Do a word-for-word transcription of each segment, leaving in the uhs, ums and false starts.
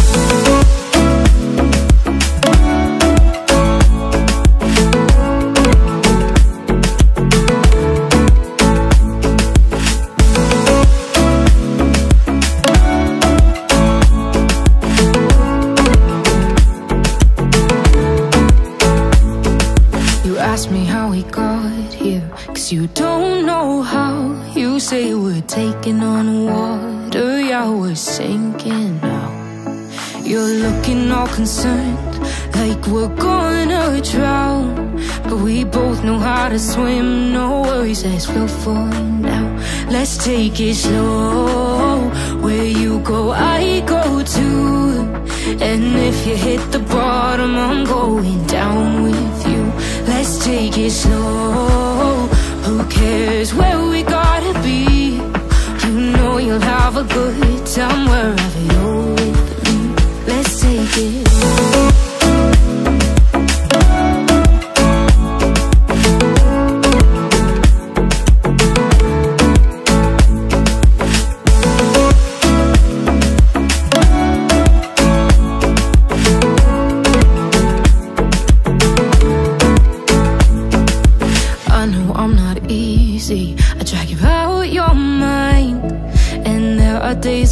slow. You don't know how. You say we're taking on water, yeah, we're sinking now. You're looking all concerned, like we're gonna drown. But we both know how to swim, no worries, as we'll fall now. Let's take it slow. Where you go, I go too. And if you hit the bottom, I'm going down with you. Let's take it slow. Who cares where we gotta be? You know you'll have a good time wherever you're with me. Let's take it slow.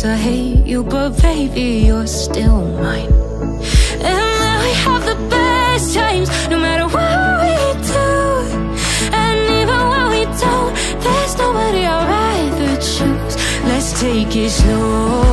I hate you, but baby, you're still mine. And now we have the best times, no matter what we do. And even when we don't, there's nobody I'd rather choose. Let's take it slow.